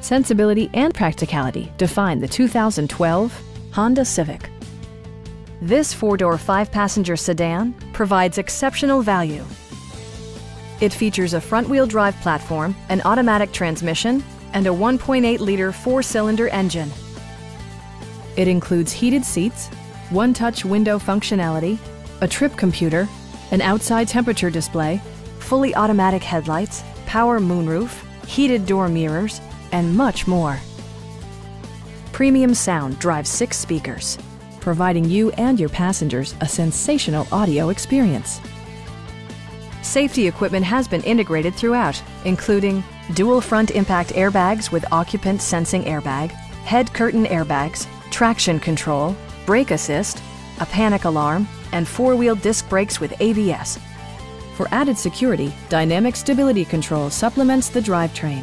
Sensibility and practicality define the 2012 Honda Civic. This four-door, five-passenger sedan provides exceptional value. It features a front-wheel drive platform, an automatic transmission, and a 1.8-liter four-cylinder engine. It includes heated seats, one-touch window functionality, a trip computer, an outside temperature display, fully automatic headlights, power moonroof, heated door mirrors, and much more. Premium sound drives 6 speakers, providing you and your passengers a sensational audio experience. Safety equipment has been integrated throughout, including dual front impact airbags with occupant sensing airbag, head curtain airbags, traction control, brake assist, a panic alarm, and four-wheel disc brakes with ABS. For added security, Dynamic Stability Control supplements the drivetrain.